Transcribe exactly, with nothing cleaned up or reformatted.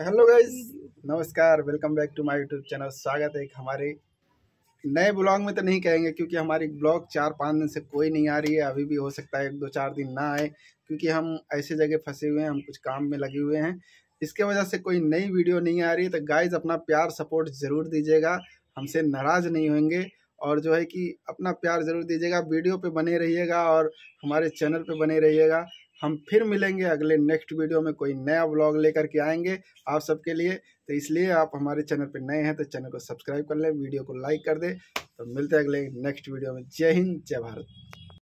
तो hello guys, नमस्कार, welcome back to my YouTube channel. स्वागत है हमारे नए ब्लॉग में। तो नहीं कहेंगे क्योंकि हमारी ब्लॉग चार पाँच दिन से कोई नहीं आ रही है। अभी भी हो सकता है एक दो चार दिन ना आए, क्योंकि हम ऐसे जगह फंसे हुए हैं, हम कुछ काम में लगे हुए हैं, इसके वजह से कोई नई वीडियो नहीं आ रही। तो गाइज़ अपना प्यार सपोर्ट ज़रूर दीजिएगा, हमसे नाराज़ नहीं होंगे, और जो है कि अपना प्यार ज़रूर दीजिएगा, वीडियो पर बने रहिएगा और हमारे चैनल पर बने रहिएगा। हम फिर मिलेंगे अगले नेक्स्ट वीडियो में, कोई नया व्लॉग लेकर के आएंगे आप सबके लिए। तो इसलिए आप हमारे चैनल पे नए हैं तो चैनल को सब्सक्राइब कर लें, वीडियो को लाइक कर दें। तो मिलते हैं अगले नेक्स्ट वीडियो में। जय हिंद, जय भारत।